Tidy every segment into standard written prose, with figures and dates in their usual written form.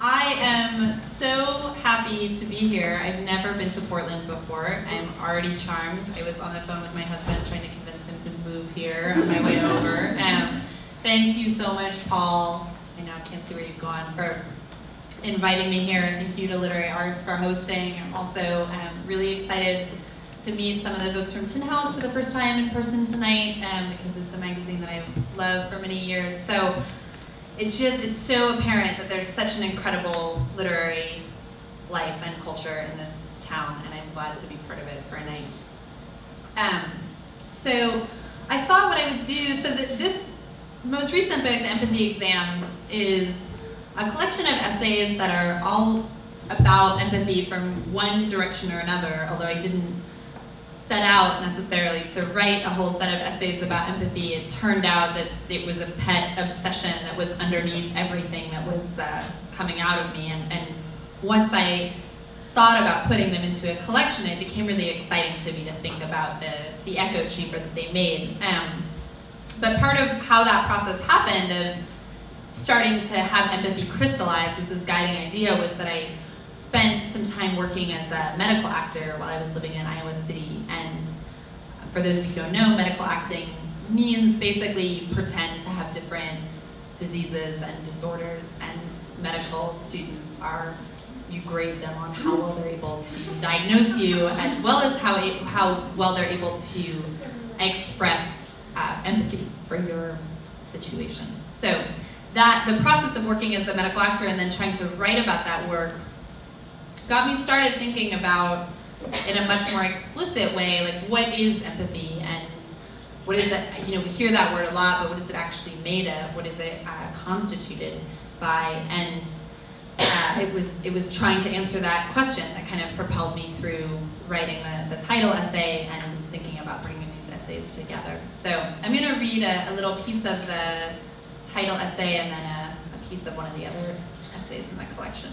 I am so happy to be here. I've never been to Portland before. I'm already charmed. I was on the phone with my husband trying to convince him to move here on my way over. Thank you so much, Paul. I now can't see where you've gone, for inviting me here. Thank you to Literary Arts for hosting. I'm also really excited to meet some of the folks from Tin House for the first time in person tonight, because it's a magazine that I've loved for many years. So it's so apparent that there's such an incredible literary life and culture in this town, and I'm glad to be part of it for a night. So I thought what I would do, so that this most recent book, The Empathy Exams, is a collection of essays that are all about empathy from one direction or another, although I didn't set out necessarily to write a whole set of essays about empathy. It turned out that it was a pet obsession that was underneath everything that was coming out of me. And once I thought about putting them into a collection, it became really exciting to me to think about the echo chamber that they made. But part of how that process happened of starting to have empathy crystallize as this guiding idea was that I spent some time working as a medical actor while I was living in Iowa City. And for those of you who don't know, medical acting means basically you pretend to have different diseases and disorders, and medical students you grade them on how well they're able to diagnose you, as well as how well they're able to express empathy for your situation. So that the process of working as a medical actor and then trying to write about that work got me started thinking about, in a much more explicit way, like, what is empathy, and what is that? You know, we hear that word a lot, but what is it actually made of? What is it constituted by? And it was trying to answer that question that kind of propelled me through writing the title essay and thinking about bringing these essays together. So I'm going to read a little piece of the title essay and then a piece of one of the other essays in the collection.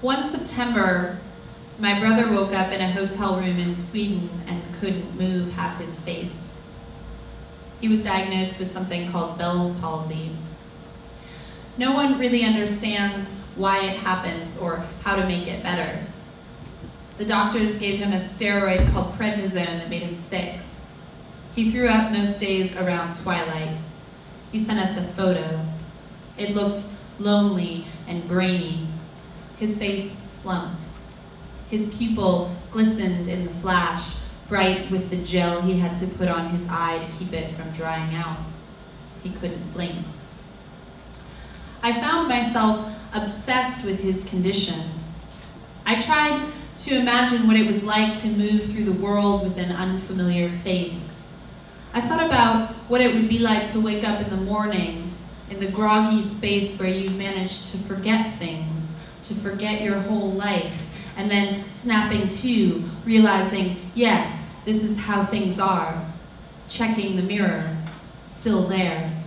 One September, my brother woke up in a hotel room in Sweden and couldn't move half his face. He was diagnosed with something called Bell's palsy. No one really understands why it happens or how to make it better. The doctors gave him a steroid called prednisone that made him sick. He threw up most days around twilight. He sent us a photo. It looked lonely and grainy. His face slumped. His pupil glistened in the flash, bright with the gel he had to put on his eye to keep it from drying out. He couldn't blink. I found myself obsessed with his condition. I tried to imagine what it was like to move through the world with an unfamiliar face. I thought about what it would be like to wake up in the morning in the groggy space where you've managed to forget things, to forget your whole life, and then snapping to, realizing, yes, this is how things are, checking the mirror, still there.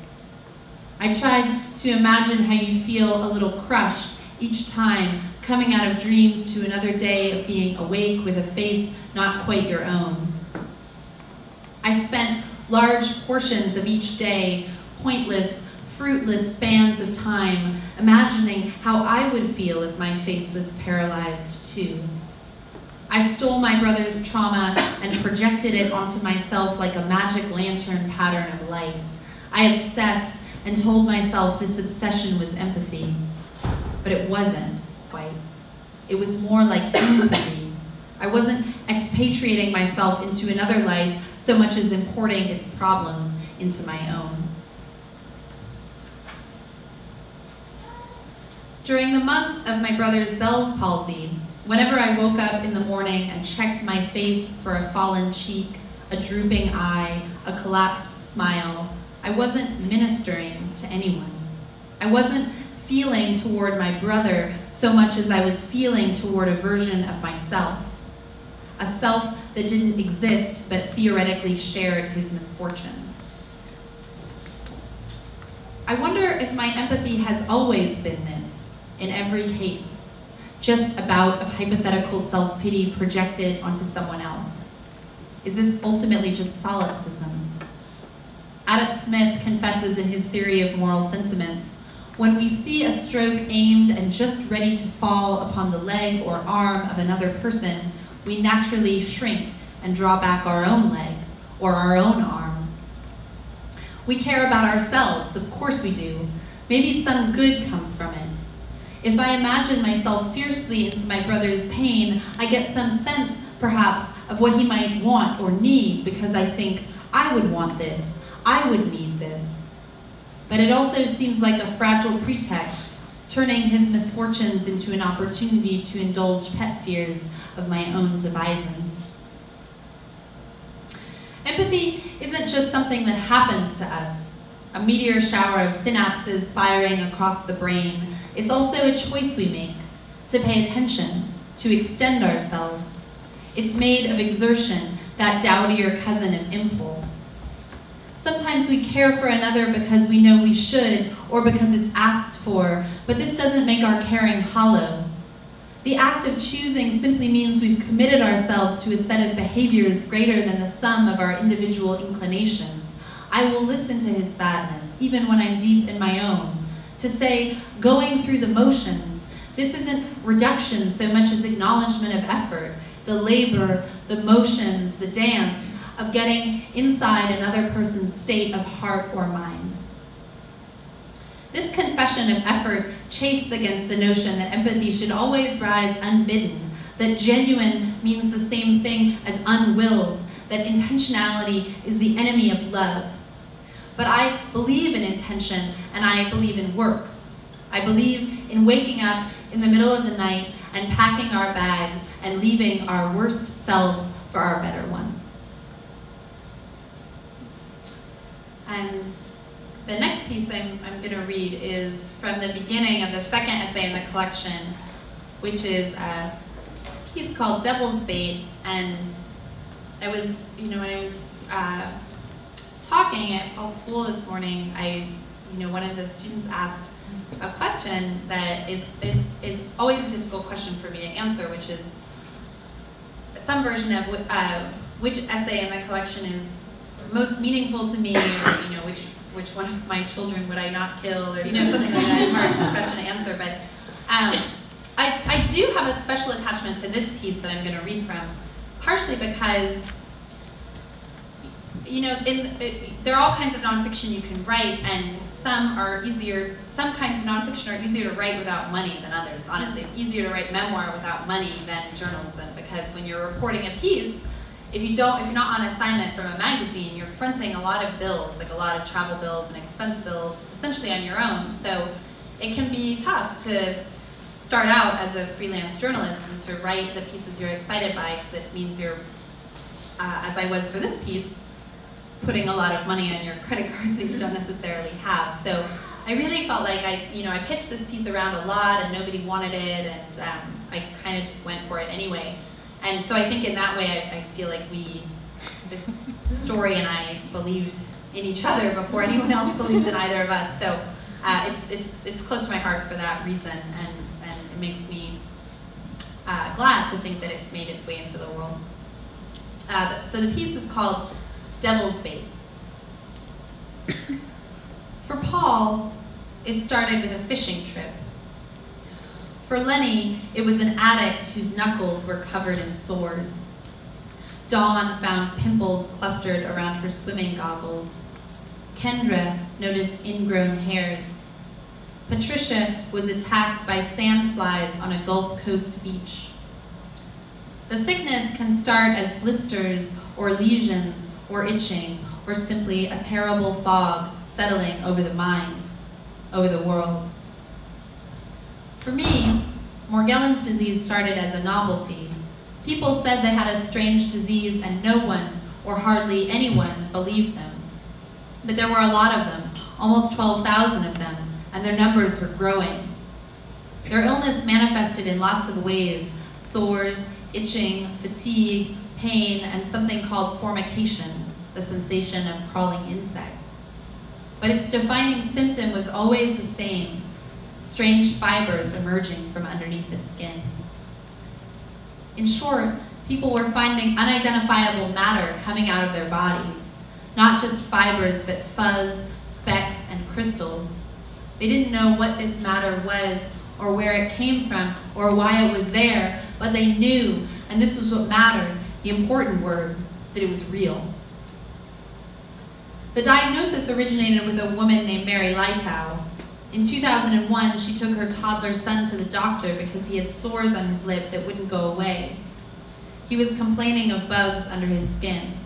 I tried to imagine how you'd feel a little crushed each time, coming out of dreams to another day of being awake with a face not quite your own. I spent large portions of each day, pointless, fruitless spans of time, imagining how I would feel if my face was paralyzed too. I stole my brother's trauma and projected it onto myself like a magic lantern pattern of light. I obsessed and told myself this obsession was empathy, but it wasn't quite. It was more like empathy. I wasn't expatriating myself into another life so much as importing its problems into my own. During the months of my brother's Bell's palsy, whenever I woke up in the morning and checked my face for a fallen cheek, a drooping eye, a collapsed smile, I wasn't ministering to anyone. I wasn't feeling toward my brother so much as I was feeling toward a version of myself, a self that didn't exist but theoretically shared his misfortune. I wonder if my empathy has always been this, in every case, just a bout of hypothetical self-pity projected onto someone else. Is this ultimately just solipsism? Adam Smith confesses in his theory of moral sentiments, when we see a stroke aimed and just ready to fall upon the leg or arm of another person, we naturally shrink and draw back our own leg or our own arm. We care about ourselves, of course we do. Maybe some good comes from it. If I imagine myself fiercely into my brother's pain, I get some sense, perhaps, of what he might want or need because I think, I would want this, I would need this. But it also seems like a fragile pretext, turning his misfortunes into an opportunity to indulge pet fears of my own devising. Empathy isn't just something that happens to us, a meteor shower of synapses firing across the brain. It's also a choice we make, to pay attention, to extend ourselves. It's made of exertion, that dowdier cousin of impulse. Sometimes we care for another because we know we should or because it's asked for, but this doesn't make our caring hollow. The act of choosing simply means we've committed ourselves to a set of behaviors greater than the sum of our individual inclinations. I will listen to his sadness, even when I'm deep in my own. To say, going through the motions, this isn't reduction so much as acknowledgement of effort, the labor, the motions, the dance, of getting inside another person's state of heart or mind. This confession of effort chafes against the notion that empathy should always rise unbidden, that genuine means the same thing as unwilled, that intentionality is the enemy of love. But I believe in intention, and I believe in work. I believe in waking up in the middle of the night and packing our bags and leaving our worst selves for our better ones. And the next piece I'm going to read is from the beginning of the second essay in the collection, which is a piece called Devil's Bait. And I was, when I was talking at Paul's school this morning, one of the students asked a question that is always a difficult question for me to answer, which is some version of which essay in the collection is most meaningful to me, or which one of my children would I not kill, or something like that. It's hard question to answer, but I do have a special attachment to this piece that I'm going to read from, partially because there are all kinds of nonfiction you can write, and some kinds of nonfiction are easier to write without money than others. Honestly, it's easier to write memoir without money than journalism, because when you're reporting a piece, if you're not on assignment from a magazine, you're fronting a lot of bills, like a lot of travel bills and expense bills, essentially on your own. So it can be tough to start out as a freelance journalist and to write the pieces you're excited by, because it means you're, as I was for this piece, putting a lot of money on your credit cards that you don't necessarily have. So I really felt like I pitched this piece around a lot and nobody wanted it, and I kind of just went for it anyway. And so I think in that way, I feel like this story and I believed in each other before anyone else believed in either of us. So it's close to my heart for that reason, and it makes me glad to think that it's made its way into the world. So the piece is called Devil's Bait. For Paul, it started with a fishing trip. For Lenny, it was an addict whose knuckles were covered in sores. Dawn found pimples clustered around her swimming goggles. Kendra noticed ingrown hairs. Patricia was attacked by sandflies on a Gulf Coast beach. The sickness can start as blisters or lesions or itching or simply a terrible fog settling over the mind, over the world. For me, Morgellons disease started as a novelty. People said they had a strange disease and no one, or hardly anyone, believed them. But there were a lot of them, almost 12,000 of them, and their numbers were growing. Their illness manifested in lots of ways: sores, itching, fatigue, pain, and something called formication, the sensation of crawling insects. But its defining symptom was always the same: strange fibers emerging from underneath the skin. In short, people were finding unidentifiable matter coming out of their bodies. not just fibers, but fuzz, specks, and crystals. They didn't know what this matter was, or where it came from, or why it was there, but they knew, and this was what mattered, the important word, that it was real. The diagnosis originated with a woman named Mary Leitao. In 2001, she took her toddler son to the doctor because he had sores on his lip that wouldn't go away. He was complaining of bugs under his skin.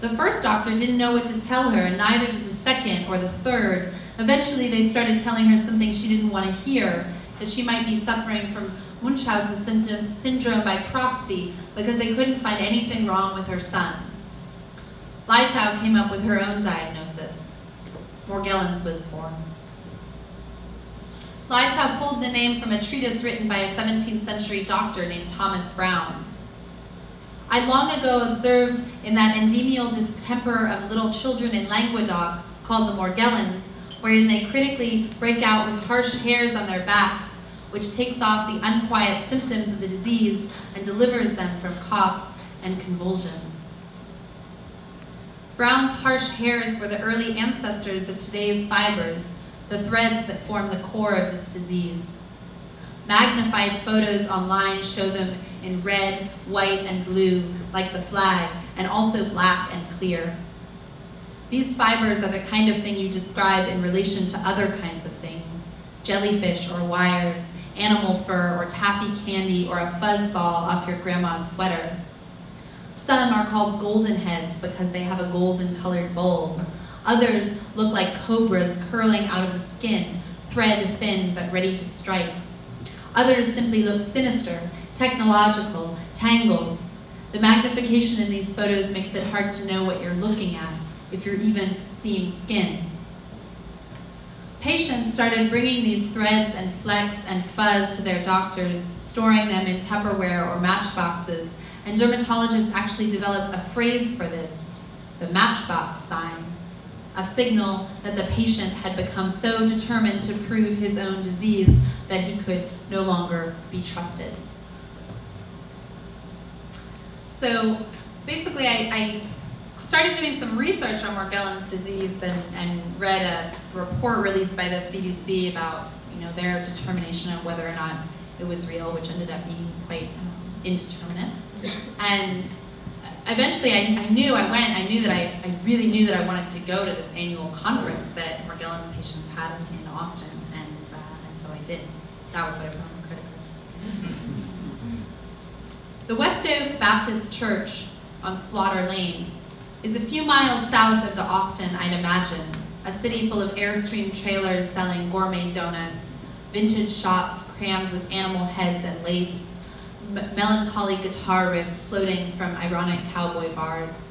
The first doctor didn't know what to tell her, and neither did the second or the third. Eventually, they started telling her something she didn't want to hear, that she might be suffering from Munchausen syndrome by proxy because they couldn't find anything wrong with her son. Leitao came up with her own diagnosis. Morgellons was born. Leitao pulled the name from a treatise written by a 17th century doctor named Thomas Brown. I long ago observed in that endemial distemper of little children in Languedoc, called the Morgellons, wherein they critically break out with harsh hairs on their backs, which takes off the unquiet symptoms of the disease and delivers them from coughs and convulsions. Brown's harsh hairs were the early ancestors of today's fibers, the threads that form the core of this disease. Magnified photos online show them in red, white, and blue, like the flag, and also black and clear. These fibers are the kind of thing you describe in relation to other kinds of things, jellyfish or wires, animal fur or taffy candy or a fuzz ball off your grandma's sweater. Some are called golden heads because they have a golden colored bulb. Others look like cobras curling out of the skin, thread thin but ready to strike. Others simply look sinister, technological, tangled. The magnification in these photos makes it hard to know what you're looking at, if you're even seeing skin. Patients started bringing these threads and flecks and fuzz to their doctors, storing them in Tupperware or matchboxes, and dermatologists actually developed a phrase for this, the matchbox sign, a signal that the patient had become so determined to prove his own disease that he could no longer be trusted. So basically, I started doing some research on Morgellons disease and read a report released by the CDC about their determination of whether or not it was real, which ended up being quite indeterminate. And eventually I really knew that I wanted to go to this annual conference that Morgellons patients had in Austin, and so I did. That was what I put on the credit card. The West Oak Baptist Church on Slaughter Lane is a few miles south of the Austin, I'd imagine, a city full of Airstream trailers selling gourmet donuts, vintage shops crammed with animal heads and lace, melancholy guitar riffs floating from ironic cowboy bars.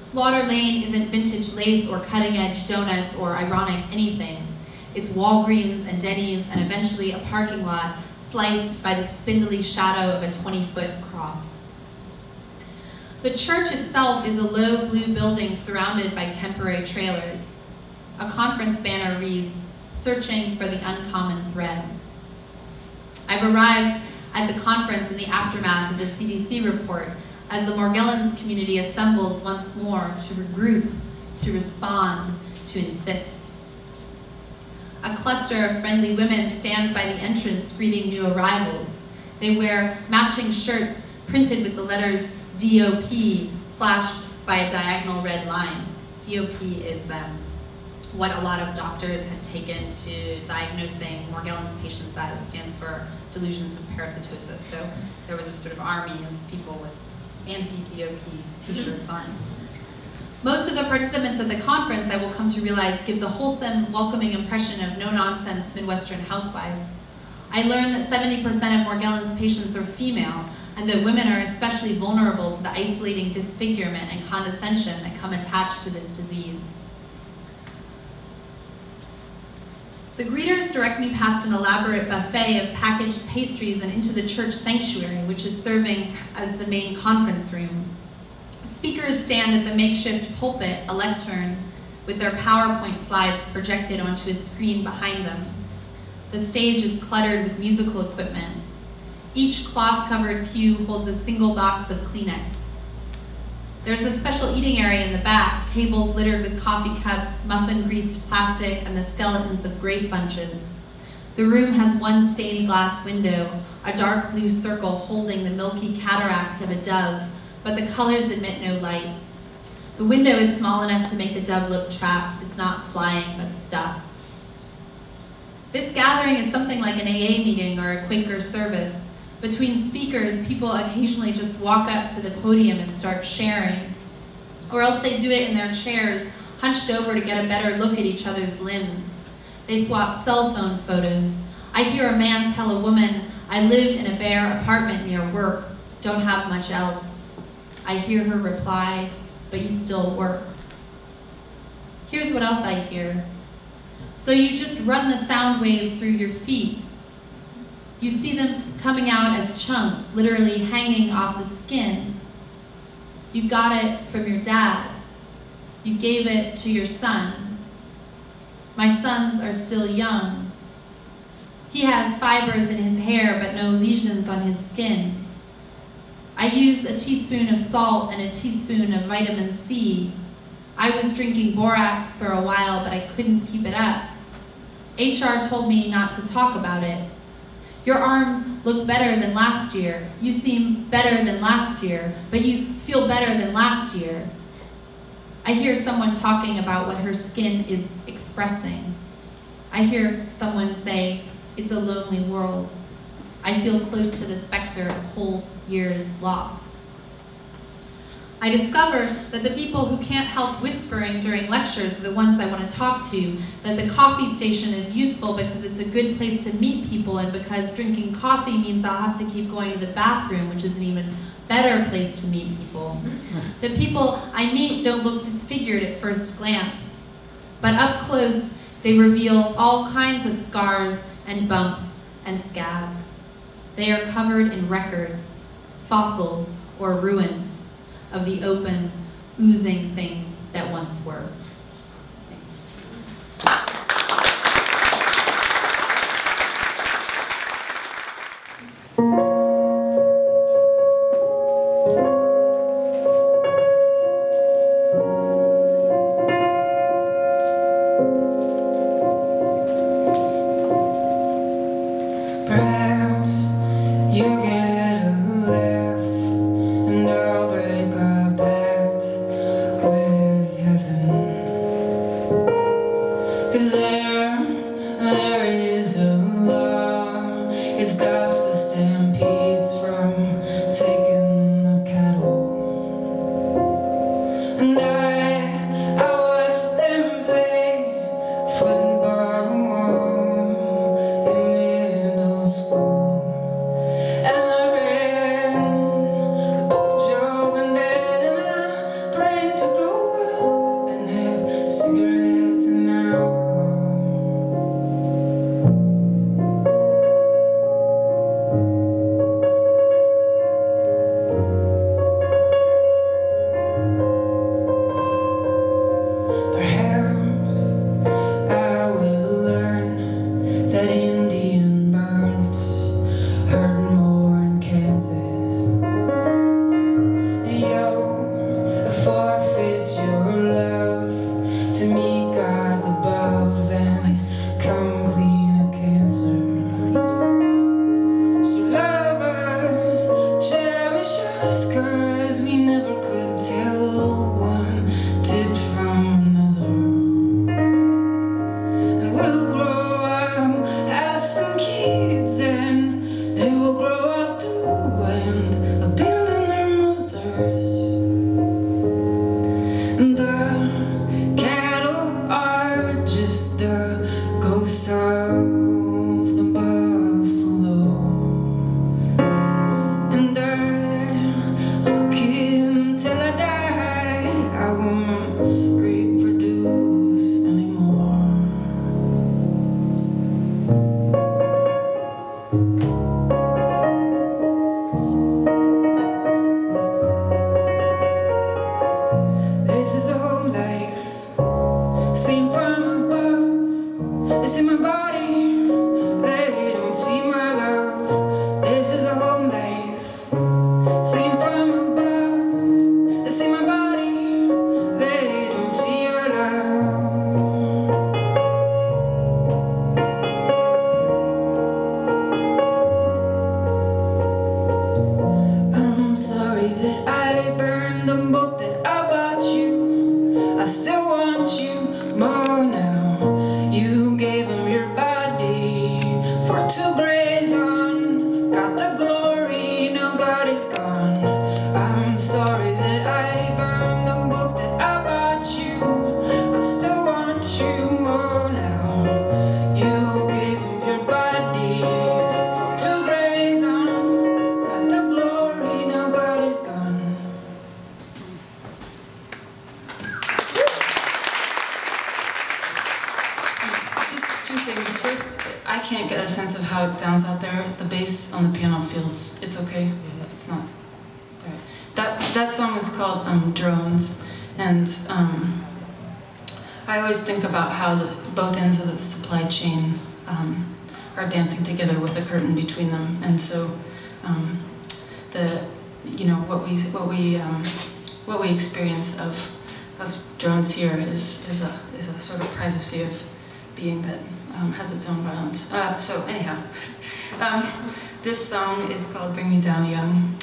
Slaughter Lane isn't vintage lace or cutting-edge donuts or ironic anything. It's Walgreens and Denny's and eventually a parking lot sliced by the spindly shadow of a 20-foot cross. The church itself is a low blue building surrounded by temporary trailers. A conference banner reads, "Searching for the Uncommon Thread." I've arrived at the conference in the aftermath of the CDC report as the Morgellons community assembles once more to regroup, to respond, to insist. A cluster of friendly women stand by the entrance greeting new arrivals. They wear matching shirts printed with the letters DOP slashed by a diagonal red line. DOP is what a lot of doctors have taken to diagnosing Morgellons patients as. It stands for Delusions of Parasitosis. So there was a sort of army of people with anti-DOP t-shirts on. Most of the participants at the conference, I will come to realize, give the wholesome, welcoming impression of no-nonsense Midwestern housewives. I learned that 70% of Morgellons patients are female, and that women are especially vulnerable to the isolating disfigurement and condescension that come attached to this disease. The greeters direct me past an elaborate buffet of packaged pastries and into the church sanctuary, which is serving as the main conference room. Speakers stand at the makeshift pulpit, a lectern, with their PowerPoint slides projected onto a screen behind them. The stage is cluttered with musical equipment. Each cloth-covered pew holds a single box of Kleenex. There's a special eating area in the back, tables littered with coffee cups, muffin-greased plastic, and the skeletons of grape bunches. The room has one stained glass window, a dark blue circle holding the milky cataract of a dove, but the colors admit no light. The window is small enough to make the dove look trapped. It's not flying, but stuck. This gathering is something like an AA meeting or a Quaker service. Between speakers, people occasionally just walk up to the podium and start sharing, or else they do it in their chairs, hunched over to get a better look at each other's limbs. They swap cell phone photos. I hear a man tell a woman, "I live in a bare apartment near work, don't have much else." I hear her reply, "But you still work." Here's what else I hear. "So you just run the sound waves through your feet." You see them coming out as chunks, literally hanging off the skin. You got it from your dad. You gave it to your son. My sons are still young. He has fibers in his hair, but no lesions on his skin. I use a teaspoon of salt and a teaspoon of vitamin C. I was drinking borax for a while, but I couldn't keep it up. HR told me not to talk about it. Your arms look better than last year. You seem better than last year, but you feel better than last year. I hear someone talking about what her skin is expressing. I hear someone say, "It's a lonely world. I feel close to the specter of whole years lost." I discovered that the people who can't help whispering during lectures are the ones I want to talk to, that the coffee station is useful because it's a good place to meet people, and because drinking coffee means I'll have to keep going to the bathroom, which is an even better place to meet people. The people I meet don't look disfigured at first glance, but up close, they reveal all kinds of scars and bumps and scabs. They are covered in records, fossils, or ruins of the open, oozing things that once were. Because that I burned the book that I bought you. I still want you more now. You gave him your body for to graze on. Got the glory, now God is gone. I'm sorry that I burned the book that I bought you. I still want you more now. You gave him your body for to graze on. Got the glory, now God is gone. Just two things. First, I can't get a sense of how it sounds out there. The bass on the piano feels, it's okay. It's not. That song is called Drones, and I always think about how both ends of the supply chain are dancing together with a curtain between them, and so what we experience of drones here is a sort of privacy of being that has its own violence. So anyhow, this song is called "Bring Me Down Young."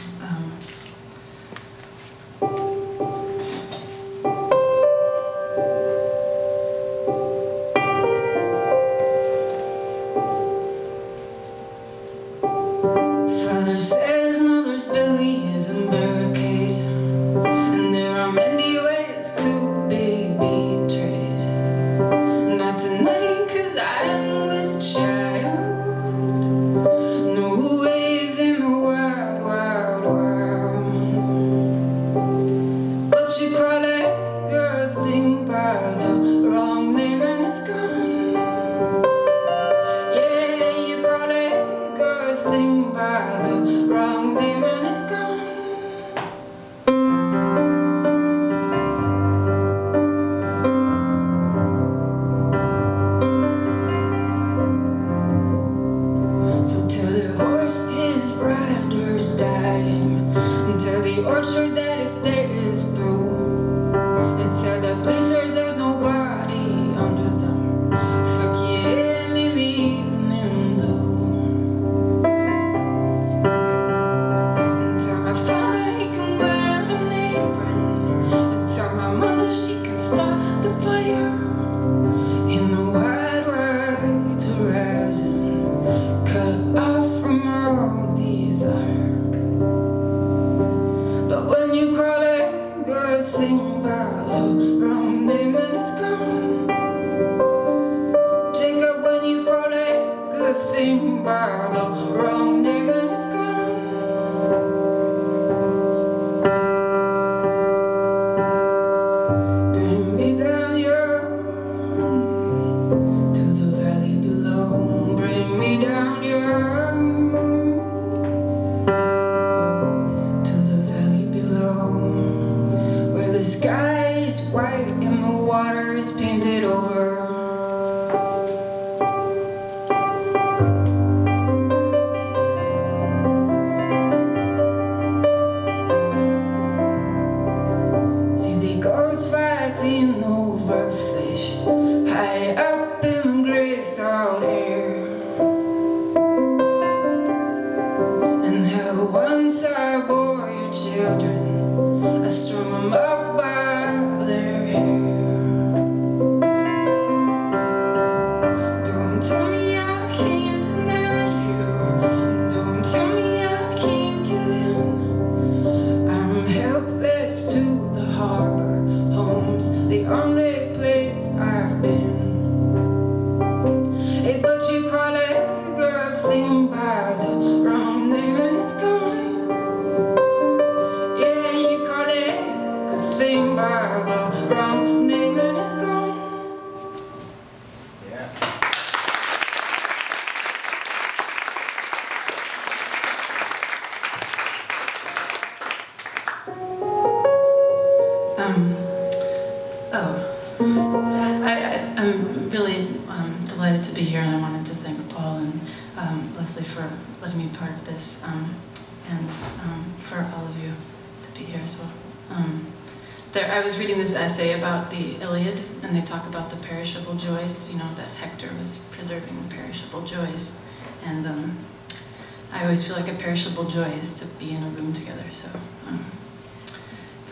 Joy is to be in a room together, so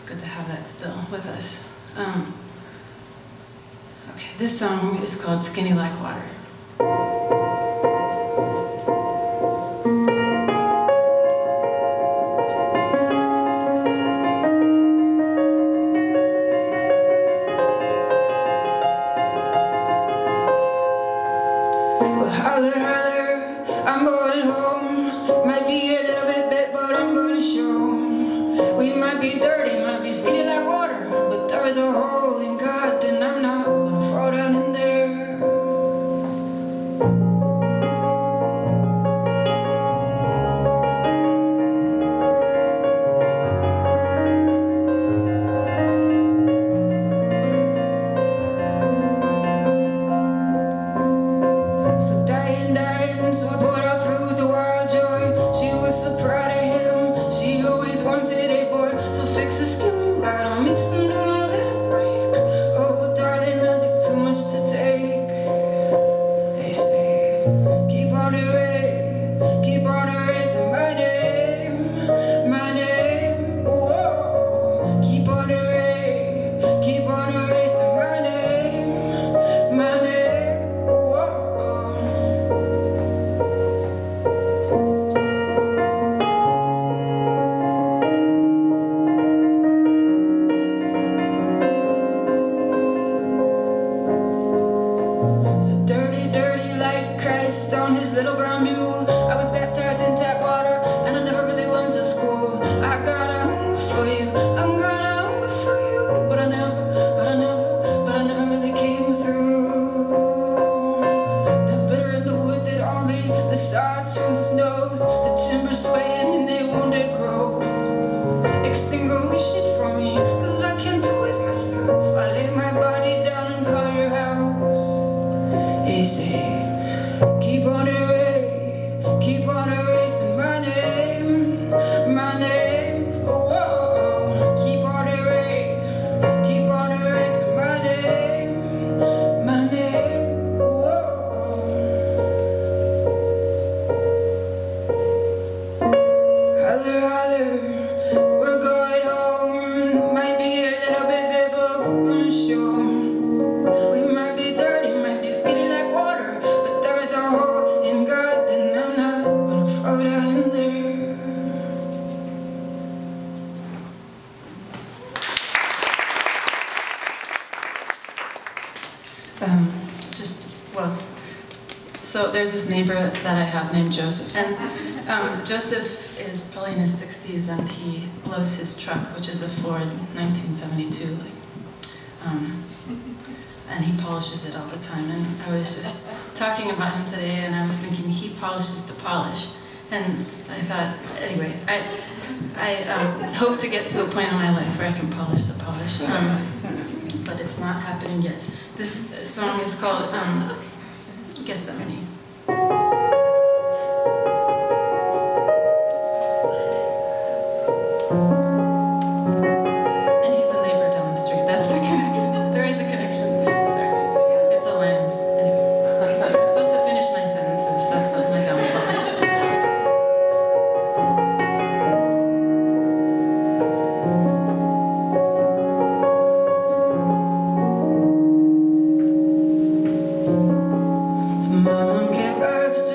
good to have that still with us. Okay, this song is called Skinny Like Water. There's this neighbor that I have named Joseph, and Joseph is probably in his 60s, and he loves his truck, which is a Ford 1972, and he polishes it all the time. And I was just talking about him today, and I was thinking he polishes the polish, and I thought, anyway, I hope to get to a point in my life where I can polish the polish, but it's not happening yet. This song is called Gethsemane. And he's a neighbor down the street. That's the connection. There is a connection. Sorry. It's a lens. Anyway, I'm supposed to finish my sentences. That's not my downfall. So my mom kept asking.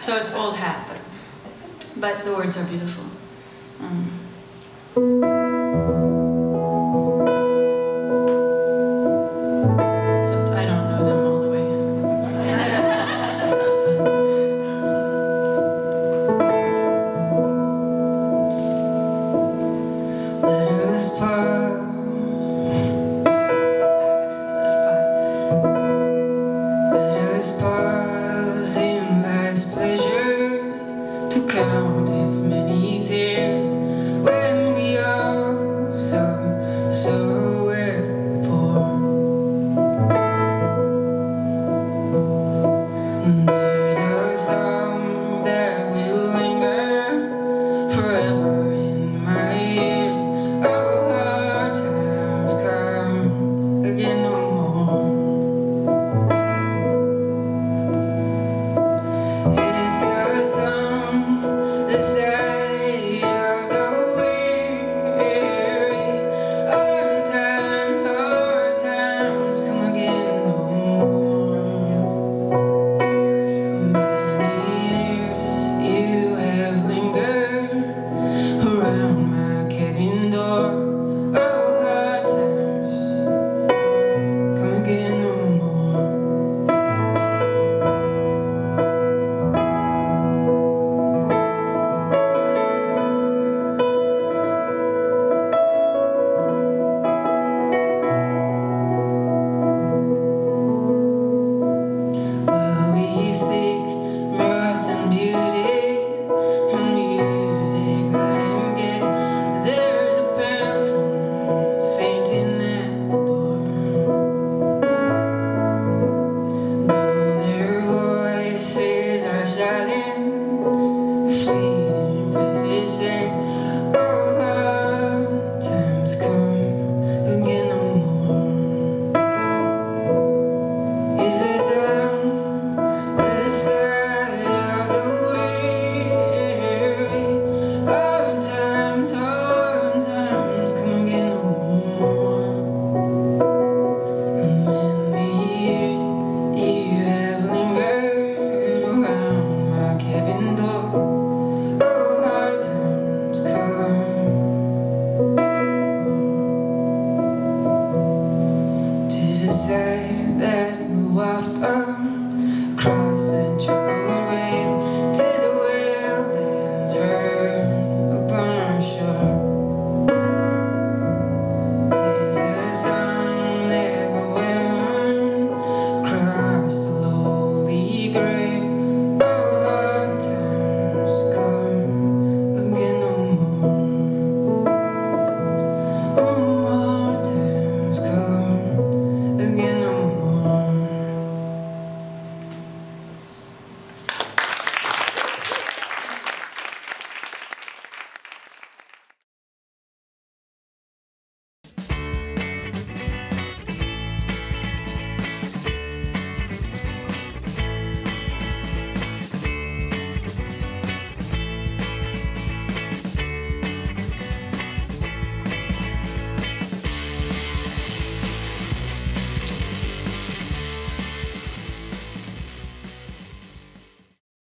So it's old hat, but the words are beautiful.